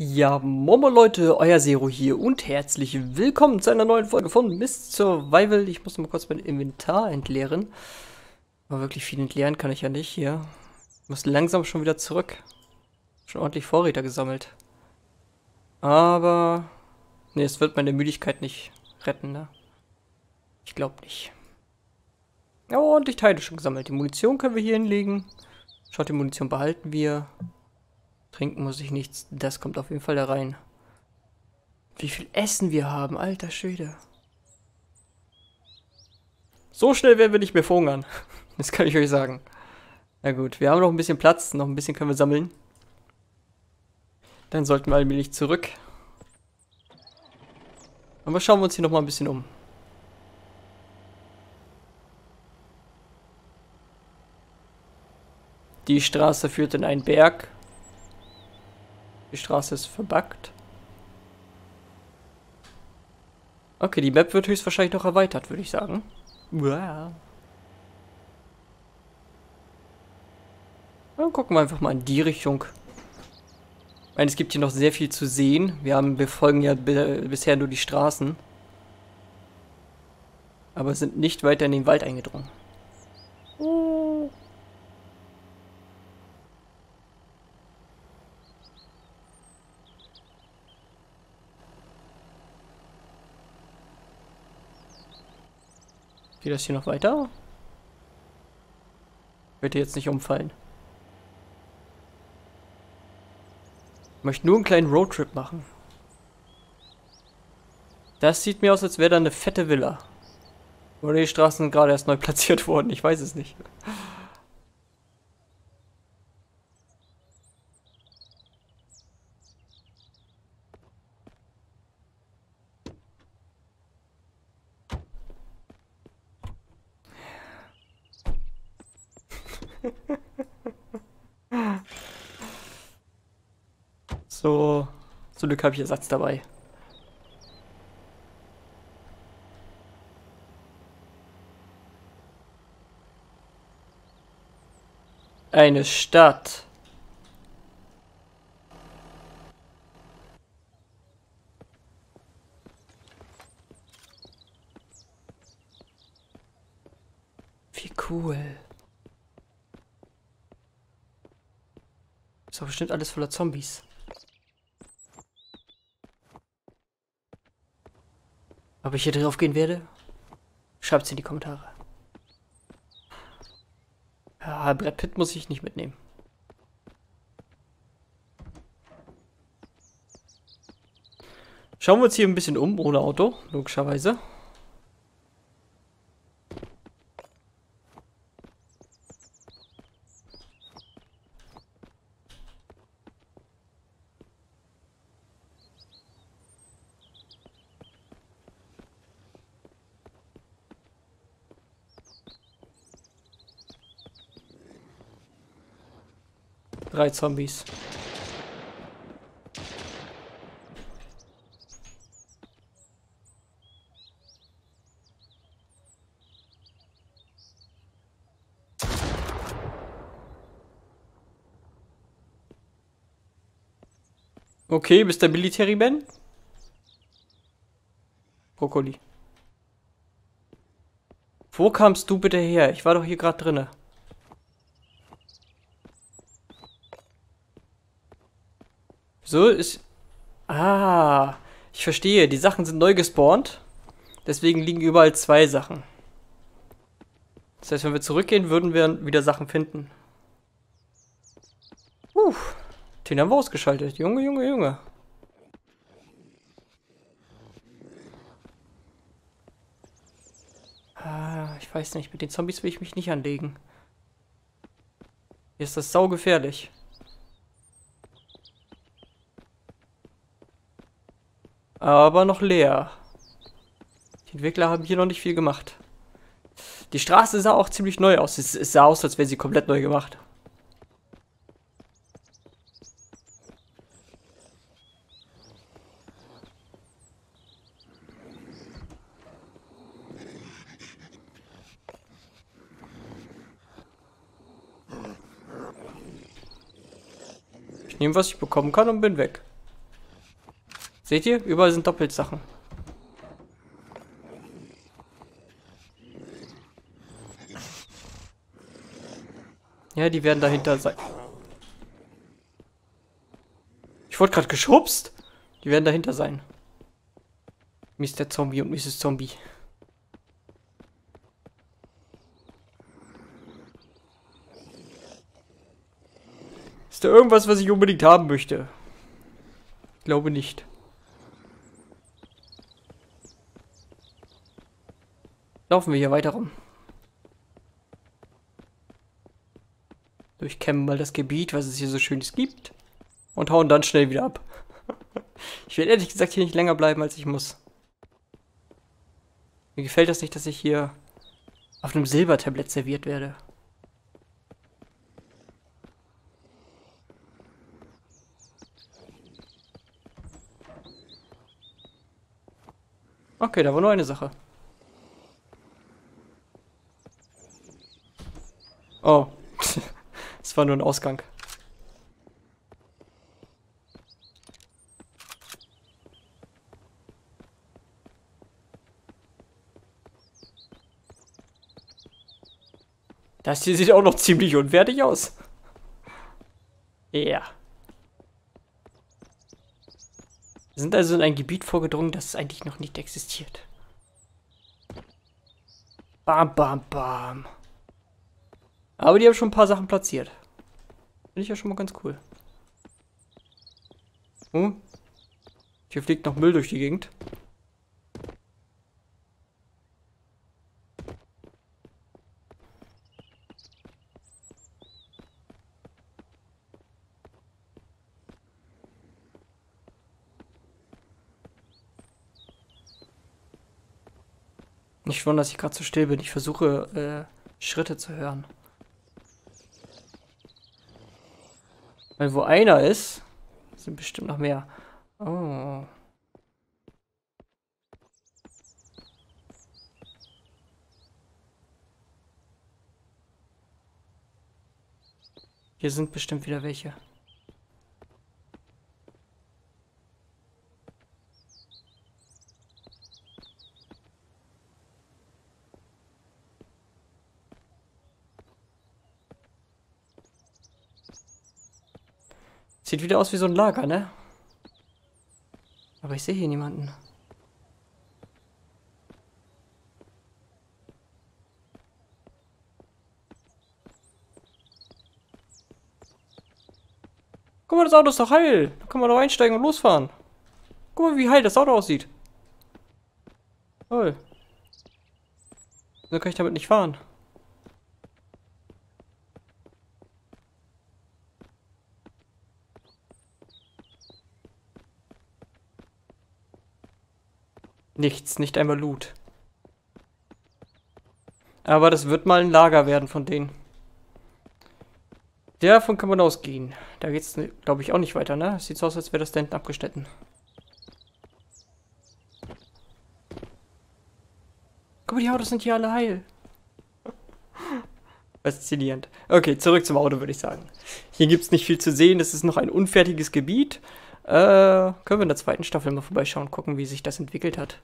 Ja, moin Leute, euer Zero hier und herzlich willkommen zu einer neuen Folge von Mist Survival. Ich muss mal kurz mein Inventar entleeren. Aber wirklich viel entleeren kann ich ja nicht hier. Ich muss langsam schon wieder zurück. Schon ordentlich Vorräte gesammelt. Aber... ne, es wird meine Müdigkeit nicht retten, ne? Ich glaube nicht. Ja, ordentlich Teile schon gesammelt. Die Munition können wir hier hinlegen. Schaut, die Munition behalten wir. Trinken muss ich nichts. Das kommt auf jeden Fall da rein. Wie viel Essen wir haben. Alter Schwede. So schnell werden wir nicht mehr verhungern. Das kann ich euch sagen. Na gut, wir haben noch ein bisschen Platz. Noch ein bisschen können wir sammeln. Dann sollten wir allmählich zurück. Aber schauen wir uns hier nochmal ein bisschen um. Die Straße führt in einen Berg. Die Straße ist verbuggt. Okay, die Map wird höchstwahrscheinlich noch erweitert, würde ich sagen. Wow. Dann gucken wir einfach mal in die Richtung. Ich meine, es gibt hier noch sehr viel zu sehen. Wir folgen ja bisher nur die Straßen. Aber sind nicht weiter in den Wald eingedrungen. Geht das hier noch weiter? Bitte jetzt nicht umfallen. Ich möchte nur einen kleinen Roadtrip machen. Das sieht mir aus, als wäre da eine fette Villa. Oder die Straßen sind gerade erst neu platziert worden. Ich weiß es nicht. So, zum Glück habe ich Ersatz dabei. Eine Stadt. Wie cool. Ist doch bestimmt alles voller Zombies. Ob ich hier drauf gehen werde? Schreibt's in die Kommentare. Ja, Brad Pitt muss ich nicht mitnehmen. Schauen wir uns hier ein bisschen um, ohne Auto, logischerweise. Drei Zombies. Okay, Mr. Military Man. Brokkoli. Wo kamst du bitte her? Ich war doch hier gerade drinne. So ist... ah, ich verstehe. Die Sachen sind neu gespawnt. Deswegen liegen überall zwei Sachen. Das heißt, wenn wir zurückgehen, würden wir wieder Sachen finden. Den haben wir ausgeschaltet. Junge, Junge, Junge. Ah, ich weiß nicht. Mit den Zombies will ich mich nicht anlegen. Hier ist das saugefährlich. Aber noch leer. Die Entwickler haben hier noch nicht viel gemacht. Die Straße sah auch ziemlich neu aus. Es sah aus, als wäre sie komplett neu gemacht. Ich nehme, was ich bekommen kann und bin weg. Seht ihr? Überall sind Doppelsachen. Ja, die werden dahinter sein. Ich wurde gerade geschubst. Die werden dahinter sein. Mr. Zombie und Mrs. Zombie. Ist da irgendwas, was ich unbedingt haben möchte? Ich glaube nicht. Laufen wir hier weiter rum. Durchkämmen mal das Gebiet, was es hier so Schönes gibt. Und hauen dann schnell wieder ab. Ich will ehrlich gesagt hier nicht länger bleiben, als ich muss. Mir gefällt das nicht, dass ich hier auf einem Silbertablett serviert werde. Okay, da war nur eine Sache. Oh. Es war nur ein Ausgang. Das hier sieht auch noch ziemlich unfertig aus. Ja. Yeah. Wir sind also in ein Gebiet vorgedrungen, das eigentlich noch nicht existiert. Bam, bam, bam. Aber die haben schon ein paar Sachen platziert. Finde ich ja schon mal ganz cool. Oh. Hier fliegt noch Müll durch die Gegend. Nicht wundern, dass ich gerade so still bin. Ich versuche, Schritte zu hören. Weil wo einer ist, sind bestimmt noch mehr. Oh. Hier sind bestimmt wieder welche. Sieht wieder aus wie so ein Lager, ne? Aber ich sehe hier niemanden. Guck mal, das Auto ist doch heil. Da kann man doch einsteigen und losfahren. Guck mal, wie heil das Auto aussieht. Toll. So kann ich damit nicht fahren. Nichts, nicht einmal Loot. Aber das wird mal ein Lager werden von denen. Davon kann man ausgehen. Da geht's, glaube ich, auch nicht weiter, ne? Sieht so aus, als wäre das da hinten abgeschnitten. Guck mal, die Autos sind hier alle heil. Faszinierend. Okay, zurück zum Auto, würde ich sagen. Hier gibt's nicht viel zu sehen. Das ist noch ein unfertiges Gebiet. Können wir in der zweiten Staffel mal vorbeischauen, gucken, wie sich das entwickelt hat.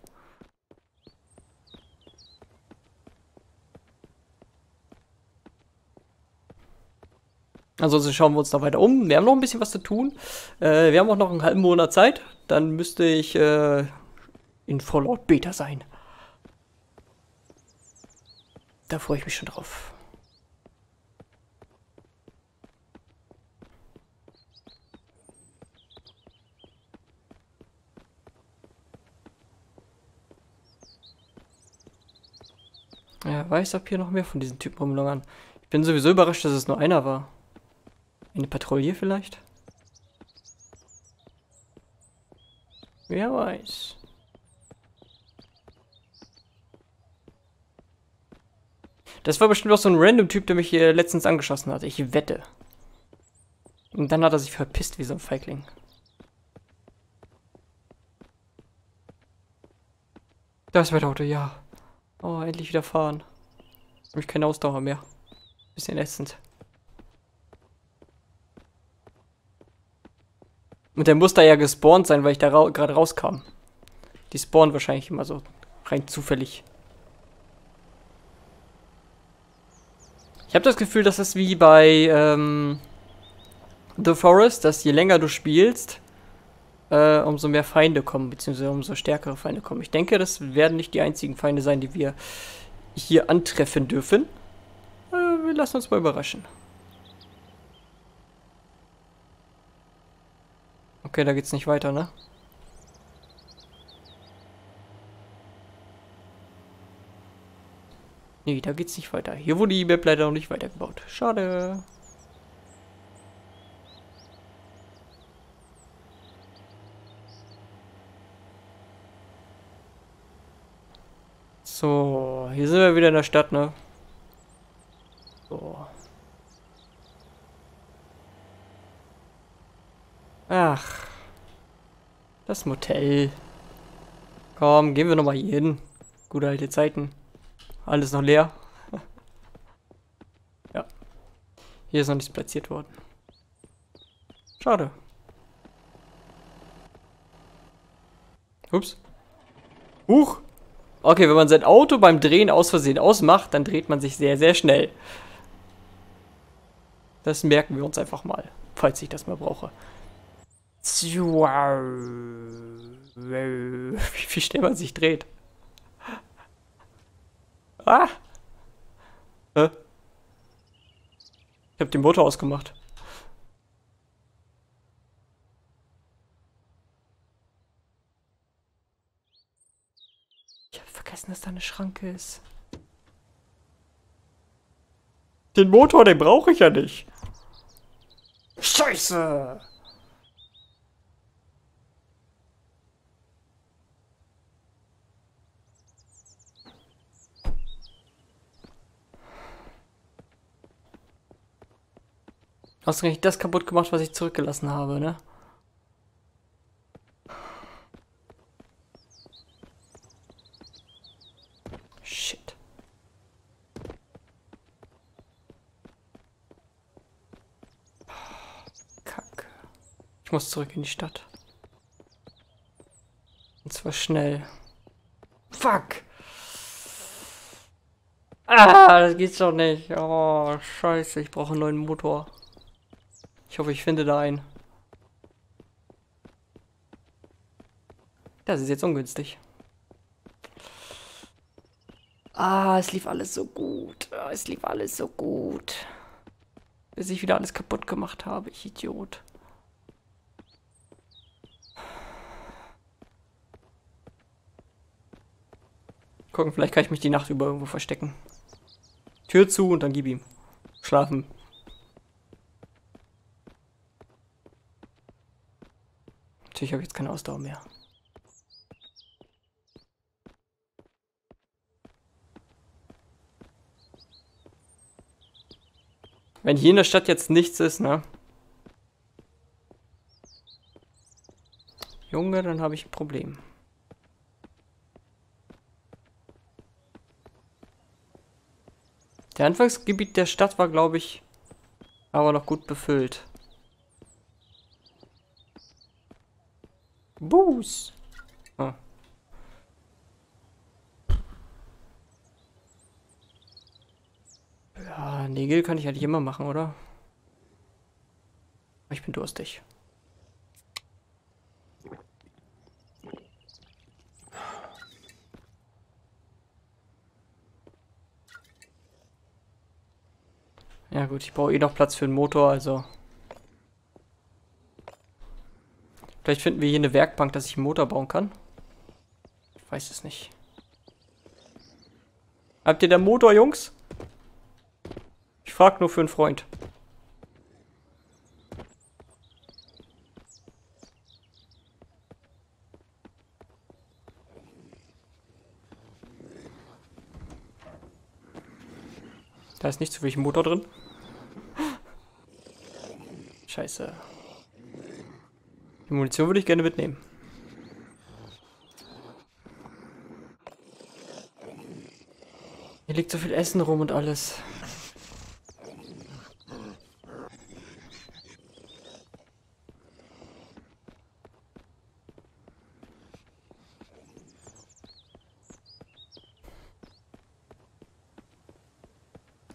Ansonsten schauen wir uns da weiter um. Wir haben noch ein bisschen was zu tun. Wir haben auch noch einen halben Monat Zeit. Dann müsste ich in Fallout Beta sein. Da freue ich mich schon drauf. Ja, weiß, ob hier noch mehr von diesen Typen rumlungern. Ich bin sowieso überrascht, dass es nur einer war. Eine Patrouille vielleicht? Wer weiß. Das war bestimmt auch so ein random Typ, der mich hier letztens angeschossen hatte. Ich wette. Und dann hat er sich verpisst wie so ein Feigling. Da ist mein Auto, ja. Oh, endlich wieder fahren. Habe ich keine Ausdauer mehr. Bisschen ätzend. Und der muss da ja gespawnt sein, weil ich da gerade rauskam. Die spawnen wahrscheinlich immer so rein zufällig. Ich habe das Gefühl, das ist wie bei The Forest, dass je länger du spielst, umso mehr Feinde kommen, beziehungsweise umso stärkere Feinde kommen. Ich denke, das werden nicht die einzigen Feinde sein, die wir hier antreffen dürfen. Wir lassen uns mal überraschen. Okay, da geht's nicht weiter, ne? Nee, da geht's nicht weiter. Hier wurde die Map leider noch nicht weitergebaut. Schade. So, hier sind wir wieder in der Stadt, ne? So. Ach. Das Motel. Komm, gehen wir nochmal hier hin. Gute alte Zeiten. Alles noch leer. Ja. Hier ist noch nichts platziert worden. Schade. Ups. Huch. Okay, wenn man sein Auto beim Drehen aus Versehen ausmacht, dann dreht man sich sehr, sehr schnell. Das merken wir uns einfach mal, falls ich das mal brauche. Wie schnell man sich dreht. Ah! Hä? Ich hab den Motor ausgemacht. Ich hab vergessen, dass da eine Schranke ist. Den Motor, den brauche ich ja nicht. Scheiße! Ausgerechnet das kaputt gemacht, was ich zurückgelassen habe, ne? Shit. Kacke. Ich muss zurück in die Stadt. Und zwar schnell. Fuck! Ah, das geht's doch nicht. Oh, scheiße, ich brauche einen neuen Motor. Ich hoffe, ich finde da einen. Das ist jetzt ungünstig. Ah, es lief alles so gut. Es lief alles so gut. Bis ich wieder alles kaputt gemacht habe, ich Idiot. Gucken, vielleicht kann ich mich die Nacht über irgendwo verstecken. Tür zu und dann gib ihm. Schlafen. Ich habe jetzt keine Ausdauer mehr. Wenn hier in der Stadt jetzt nichts ist, ne? Junge, dann habe ich ein Problem. Der Anfangsgebiet der Stadt war, glaube ich, aber noch gut befüllt. Buß. Ah. Ja, Nägel kann ich eigentlich immer machen, oder? Ich bin durstig. Ja gut, ich brauche eh noch Platz für den Motor, also... Vielleicht finden wir hier eine Werkbank, dass ich einen Motor bauen kann. Ich weiß es nicht. Habt ihr da einen Motor, Jungs? Ich frag nur für einen Freund. Da ist nicht so viel Motor drin. Scheiße. Die Munition würde ich gerne mitnehmen. Hier liegt so viel Essen rum und alles.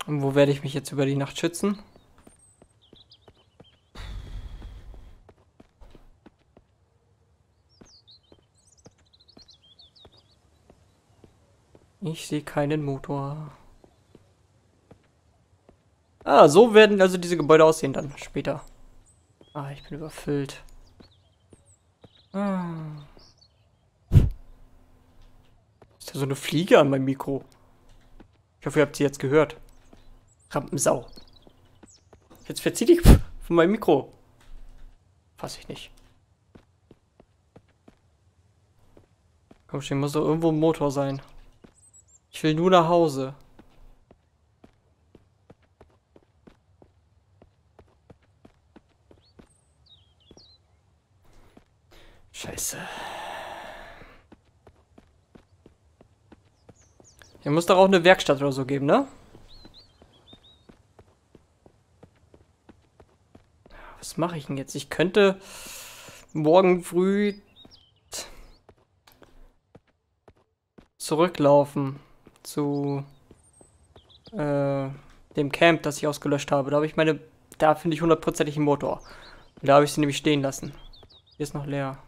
Und wo werde ich mich jetzt über die Nacht schützen? Ich sehe keinen Motor. Ah, so werden also diese Gebäude aussehen dann später. Ah, ich bin überfüllt. Ah. Ist da so eine Fliege an meinem Mikro? Ich hoffe, ihr habt sie jetzt gehört. Rampensau. Jetzt verzieh dich von meinem Mikro. Fass ich nicht. Komm schon, muss doch irgendwo ein Motor sein. Ich will nur nach Hause. Scheiße. Hier muss doch auch eine Werkstatt oder so geben, ne? Was mache ich denn jetzt? Ich könnte morgen früh zurücklaufen zu dem Camp, das ich ausgelöscht habe. Da habe ich meine, da finde ich hundertprozentig einen Motor. Und da habe ich sie nämlich stehen lassen. Hier ist noch leer.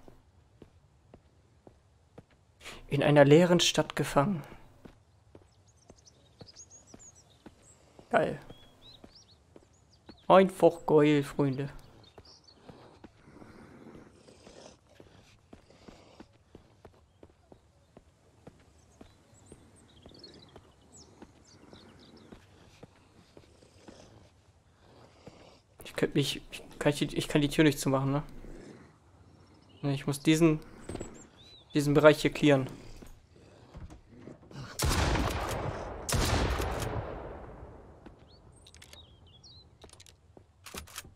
In einer leeren Stadt gefangen. Geil. Einfach geil, Freunde. Ich könnte mich... Ich kann die Tür nicht zumachen, ne? Ne, ich muss diesen Bereich hier clearen.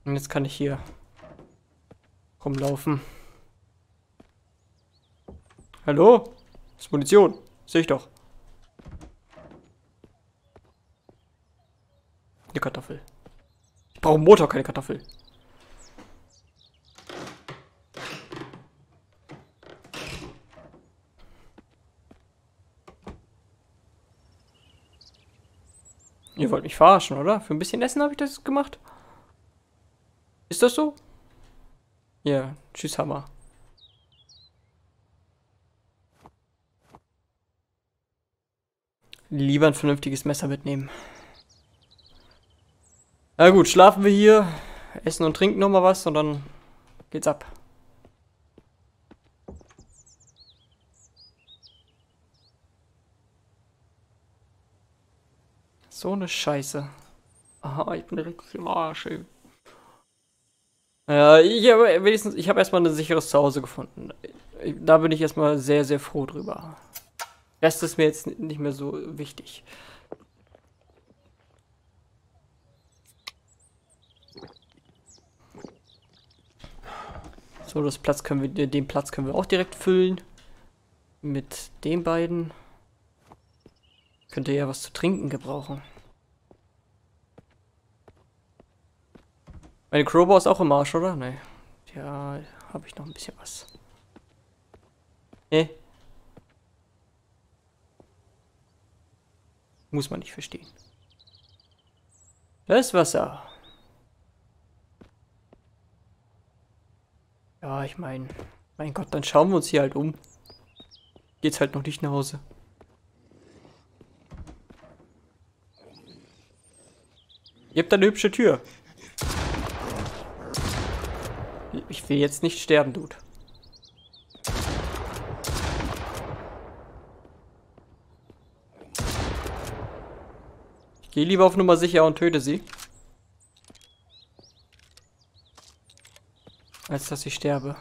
Und jetzt kann ich hier rumlaufen. Hallo? Das ist Munition. Sehe ich doch. Eine Kartoffel. Ich brauche einen Motor, keine Kartoffel. Ihr wollt mich verarschen, oder? Für ein bisschen Essen habe ich das gemacht. Ist das so? Ja, yeah. Tschüss, Hammer. Lieber ein vernünftiges Messer mitnehmen. Na gut, schlafen wir hier, essen und trinken nochmal was und dann geht's ab. So eine Scheiße. Aha, ich bin richtig im Arsch, ey. Ja, ich habe erstmal ein sicheres Zuhause gefunden. Da bin ich erstmal sehr, sehr froh drüber. Das ist mir jetzt nicht mehr so wichtig. So, den Platz können wir auch direkt füllen. Mit den beiden. Könnte ja was zu trinken gebrauchen. Meine Crowbar ist auch im Arsch, oder? Nee. Ja, habe ich noch ein bisschen was. Nee. Muss man nicht verstehen. Das Wasser. Ja, ich meine... Mein Gott, dann schauen wir uns hier halt um. Geht's halt noch nicht nach Hause. Ihr habt eine hübsche Tür. Ich will jetzt nicht sterben, Dude. Ich gehe lieber auf Nummer sicher und töte sie. Als dass ich sterbe.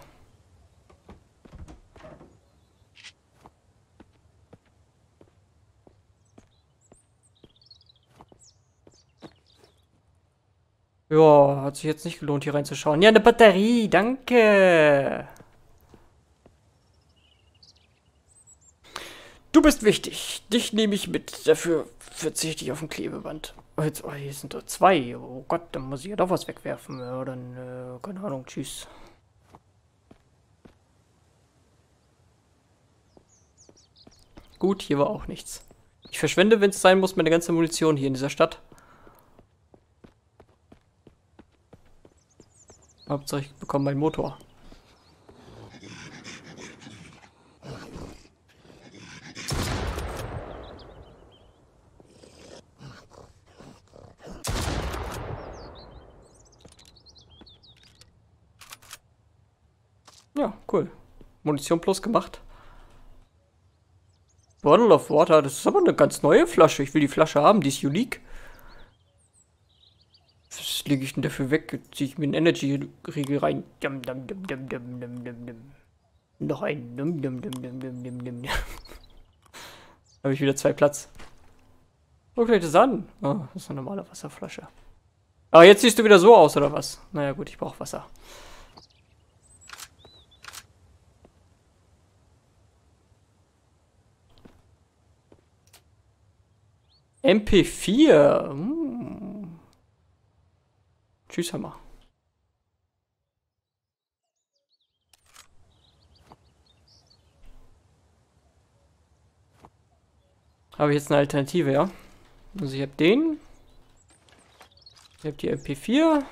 Ja, hat sich jetzt nicht gelohnt, hier reinzuschauen. Ja, eine Batterie, danke. Du bist wichtig. Dich nehme ich mit. Dafür verzichte ich auf ein Klebeband. Jetzt, oh, hier sind doch zwei. Oh Gott, dann muss ich ja doch was wegwerfen. Ja, dann, keine Ahnung, tschüss. Gut, hier war auch nichts. Ich verschwende, wenn es sein muss, meine ganze Munition hier in dieser Stadt. Hauptsache ich bekomme meinen Motor. Ja, cool. Munition plus gemacht. Bottle of Water, das ist aber eine ganz neue Flasche. Ich will die Flasche haben, die ist unique. Was lege ich denn dafür weg? Ziehe ich mir einen Energy-Riegel rein. Dum, dum, dum, dum, dum, dum, dum, dum. Noch einen. Dum, dum, dum, dum, dum, dum, dum. Da habe ich wieder zwei Platz. Guck dir das an. Oh, das ist eine normale Wasserflasche. Aber jetzt siehst du wieder so aus, oder was? Naja gut, ich brauche Wasser. MP4. Tschüss, Hammer. Habe ich jetzt eine Alternative, ja? Also ich habe den. Ich habe die MP4.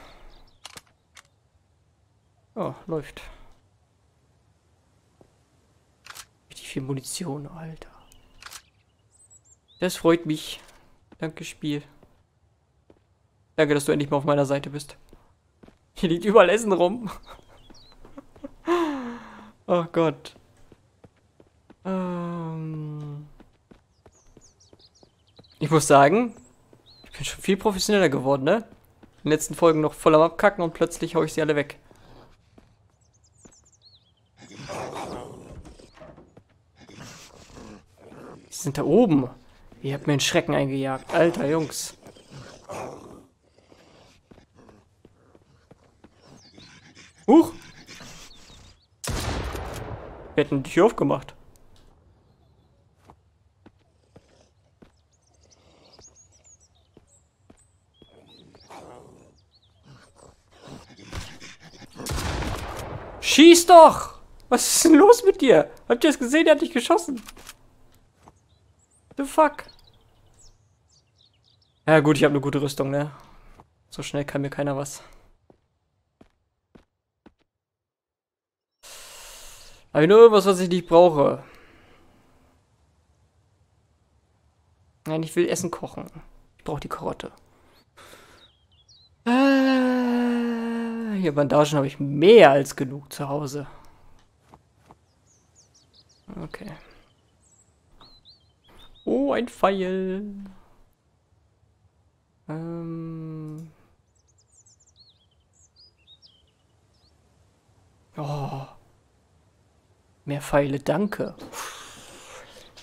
Oh, läuft. Richtig viel Munition, Alter. Das freut mich. Danke, Spiel. Danke, dass du endlich mal auf meiner Seite bist. Hier liegt überall Essen rum. Oh Gott. Ich muss sagen, ich bin schon viel professioneller geworden, ne? In den letzten Folgen noch voll am Abkacken und plötzlich hau ich sie alle weg. Die sind da oben. Ihr habt mir einen Schrecken eingejagt. Alter, Jungs. Huch! Wir hätten die Tür aufgemacht. Schieß doch! Was ist denn los mit dir? Habt ihr es gesehen? Der hat dich geschossen. The fuck? Ja gut, ich habe eine gute Rüstung, ne? So schnell kann mir keiner was. Aber nur irgendwas, was ich nicht brauche. Nein, ich will Essen kochen. Ich brauche die Karotte. Hier Bandagen habe ich mehr als genug zu Hause. Okay. Oh, ein Pfeil. Oh. Mehr Pfeile, danke.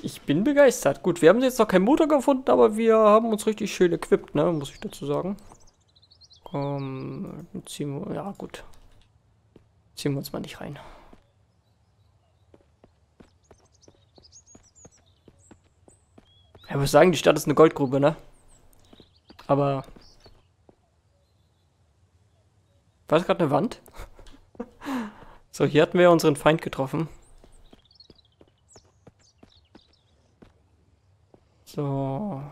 Ich bin begeistert. Gut, wir haben jetzt noch keinen Motor gefunden, aber wir haben uns richtig schön equipped, ne? Muss ich dazu sagen. Ziehen wir, ja gut. Ziehen wir uns mal nicht rein. Ich muss sagen, die Stadt ist eine Goldgrube, ne? Aber... War das gerade eine Wand? So, hier hatten wir unseren Feind getroffen. So.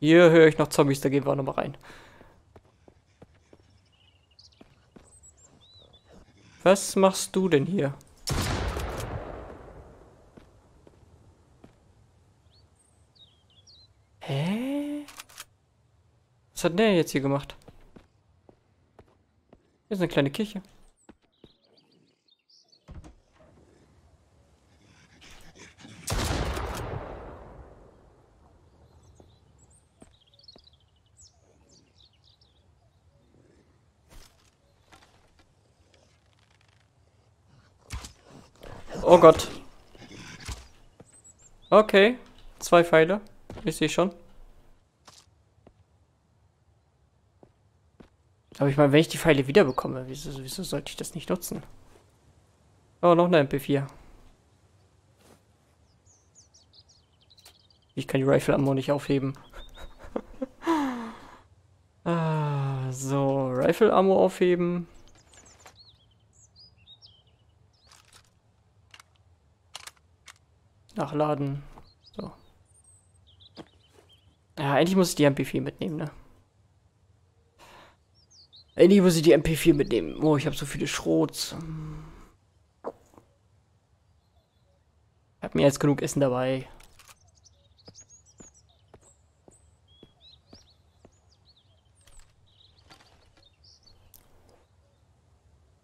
Hier höre ich noch Zombies, da gehen wir auch nochmal rein. Was machst du denn hier? Was hat der jetzt hier gemacht? Hier ist eine kleine Kirche. Oh Gott. Okay, zwei Pfeile. Ich sehe schon. Aber ich meine, wenn ich die Pfeile wiederbekomme, wieso sollte ich das nicht nutzen? Oh, noch eine MP4. Ich kann die Rifle-Ammo nicht aufheben. So, Rifle-Ammo aufheben. Nachladen. So. Ja, eigentlich muss ich die MP4 mitnehmen, ne? Eigentlich muss ich die MP4 mitnehmen. Oh, ich habe so viele Schrots. Ich habe mir jetzt genug Essen dabei.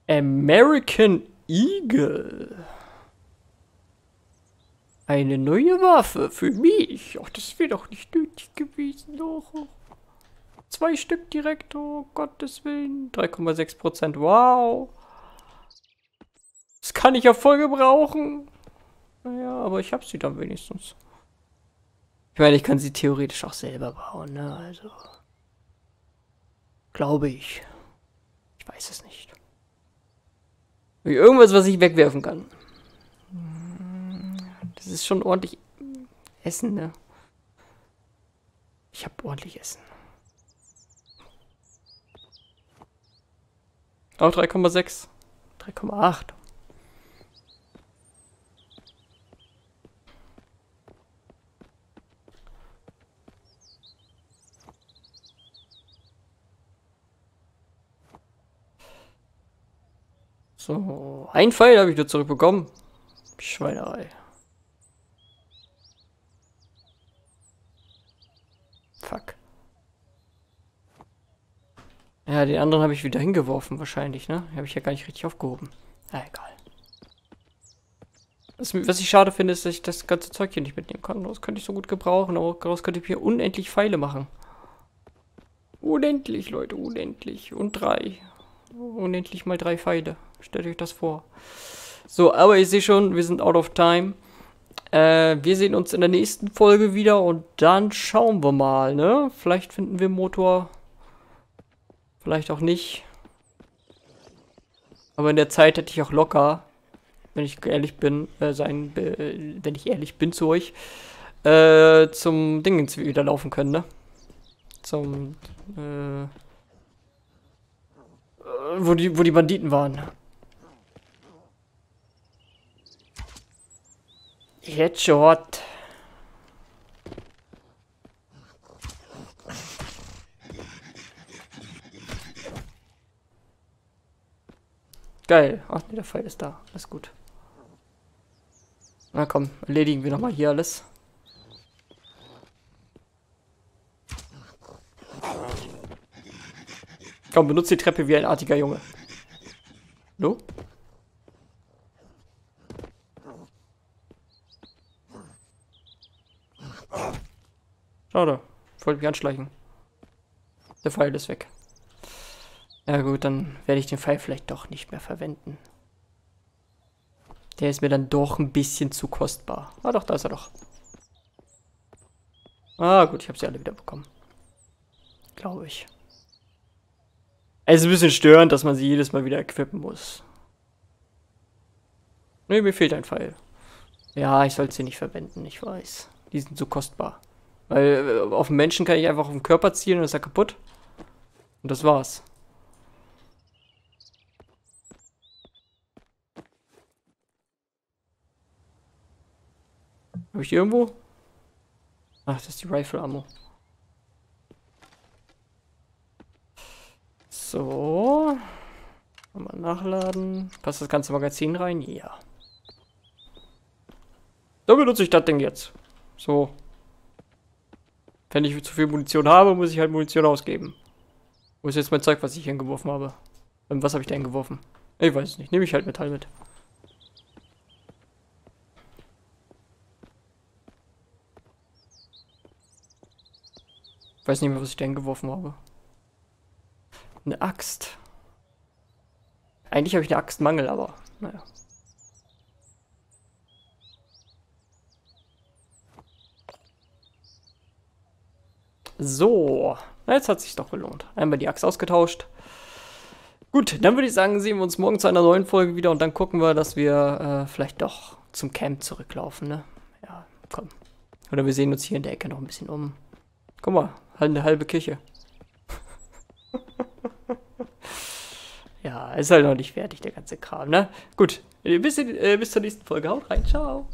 American Eagle. Eine neue Waffe für mich. Ach, das wäre doch nicht nötig gewesen. Doch. 2 Stück direkt, oh Gottes Willen. 3,6%, wow. Das kann ich ja voll gebrauchen. Naja, aber ich habe sie dann wenigstens. Ich meine, ich kann sie theoretisch auch selber bauen, ne? Also. Glaube ich. Ich weiß es nicht. Irgendwas, was ich wegwerfen kann. Das ist schon ordentlich Essen, ne? Ich habe ordentlich Essen. Auch 3,6. 3,8. So, ein Pfeil habe ich wieder zurückbekommen. Schweinerei. Fuck. Ja, den anderen habe ich wieder hingeworfen wahrscheinlich, ne? Den habe ich ja gar nicht richtig aufgehoben. Na, egal. Was ich schade finde, ist, dass ich das ganze Zeug hier nicht mitnehmen kann. Das könnte ich so gut gebrauchen, aber daraus könnte ich hier unendlich Pfeile machen. Unendlich, Leute, unendlich. Und 3. Unendlich mal 3 Pfeile. Stellt euch das vor. So, aber ich sehe schon, wir sind out of time. Wir sehen uns in der nächsten Folge wieder und dann schauen wir mal, ne? Vielleicht finden wir einen Motor. Vielleicht auch nicht. Aber in der Zeit hätte ich auch locker, wenn ich ehrlich bin, wenn ich ehrlich bin zu euch, zum Dingens wieder laufen können, ne? Zum, wo die Banditen waren. Headshot. Geil. Ach ne, der Pfeil ist da. Alles gut. Na komm, erledigen wir nochmal hier alles. Komm, benutze die Treppe wie ein artiger Junge. No? Schade. Ich wollte mich anschleichen. Der Pfeil ist weg. Ja gut, dann werde ich den Pfeil vielleicht doch nicht mehr verwenden. Der ist mir dann doch ein bisschen zu kostbar. Ah doch, da ist er doch. Ah gut, ich habe sie alle wieder bekommen. Glaube ich. Es ist ein bisschen störend, dass man sie jedes Mal wieder equippen muss. Ne, mir fehlt ein Pfeil. Ja, ich sollte sie nicht verwenden, ich weiß. Die sind so kostbar. Weil auf den Menschen kann ich einfach auf den Körper zielen und ist er kaputt. Und das war's. Habe ich die irgendwo? Ach, das ist die Rifle-Ammo. So. Mal nachladen. Passt das ganze Magazin rein? Ja. Dann benutze ich das Ding jetzt. So. Wenn ich zu viel Munition habe, muss ich halt Munition ausgeben. Wo ist jetzt mein Zeug, was ich hingeworfen habe? Und was habe ich da hingeworfen? Ich weiß es nicht. Nehme ich halt Metall mit. Ich weiß nicht mehr, was ich da hingeworfen habe. Eine Axt. Eigentlich habe ich eine Axtmangel, aber naja. So, na jetzt hat es sich doch gelohnt. Einmal die Axt ausgetauscht. Gut, dann würde ich sagen, sehen wir uns morgen zu einer neuen Folge wieder und dann gucken wir, dass wir vielleicht doch zum Camp zurücklaufen, ne? Ja, komm. Oder wir sehen uns hier in der Ecke noch ein bisschen um. Guck mal, halt eine halbe Kirche. Ja, ist halt noch nicht fertig, der ganze Kram, ne? Gut, bis zur nächsten Folge. Haut rein, ciao!